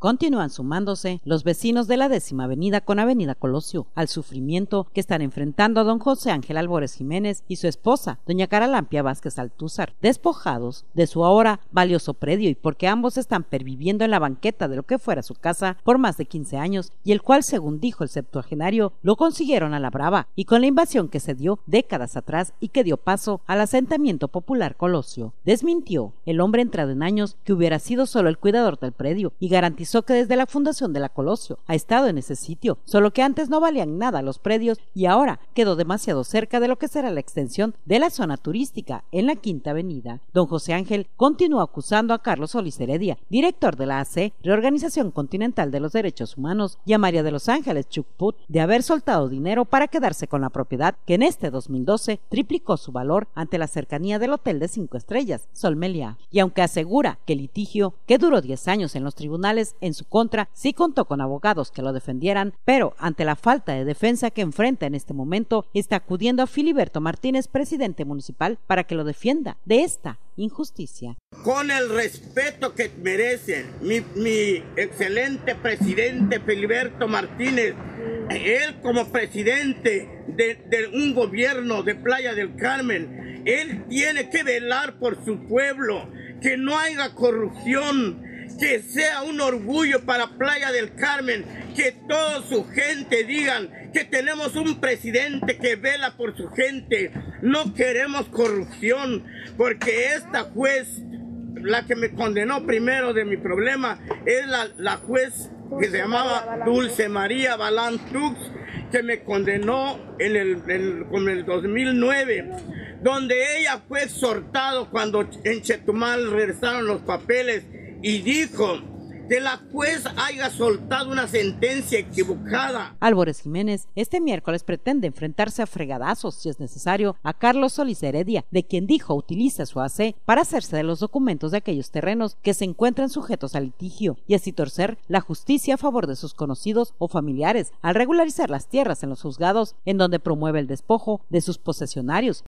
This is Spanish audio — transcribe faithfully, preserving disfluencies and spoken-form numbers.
Continúan sumándose los vecinos de la décima avenida con Avenida Colosio al sufrimiento que están enfrentando a don José Ángel Álvarez Jiménez y su esposa, doña Caralampia Vázquez Altúzar, despojados de su ahora valioso predio y porque ambos están perviviendo en la banqueta de lo que fuera su casa por más de quince años y el cual, según dijo el septuagenario, lo consiguieron a la brava y con la invasión que se dio décadas atrás y que dio paso al asentamiento popular Colosio. Desmintió el hombre entrado en años que hubiera sido solo el cuidador del predio y garantizó que desde la fundación de la Colosio ha estado en ese sitio, solo que antes no valían nada los predios y ahora quedó demasiado cerca de lo que será la extensión de la zona turística en la Quinta Avenida. Don José Ángel continuó acusando a Carlos Solis Heredia, director de la A C Reorganización Continental de los Derechos Humanos, y a María de los Ángeles Chukput de haber soltado dinero para quedarse con la propiedad que en este dos mil doce triplicó su valor ante la cercanía del hotel de cinco estrellas, Solmelia. Y aunque asegura que el litigio, que duró diez años en los tribunales en su contra, sí contó con abogados que lo defendieran, pero ante la falta de defensa que enfrenta en este momento, está acudiendo a Filiberto Martínez, presidente municipal, para que lo defienda de esta injusticia. Con el respeto que merecen, mi, mi excelente presidente Filiberto Martínez, él como presidente de, de un gobierno de Playa del Carmen, él tiene que velar por su pueblo, que no haya corrupción, que sea un orgullo para Playa del Carmen, que toda su gente digan que tenemos un presidente que vela por su gente. No queremos corrupción, porque esta juez, la que me condenó primero de mi problema, es la, la juez que se llamaba Dulce María Balantux, que me condenó en el, en, con el dos mil nueve, donde ella fue exhortado cuando en Chetumal regresaron los papeles y dijo que la juez haya soltado una sentencia equivocada. Álvarez Jiménez este miércoles pretende enfrentarse a fregadazos, si es necesario, a Carlos Solis Heredia, de quien dijo utiliza su A C para hacerse de los documentos de aquellos terrenos que se encuentran sujetos al litigio y así torcer la justicia a favor de sus conocidos o familiares al regularizar las tierras en los juzgados en donde promueve el despojo de sus posesionarios.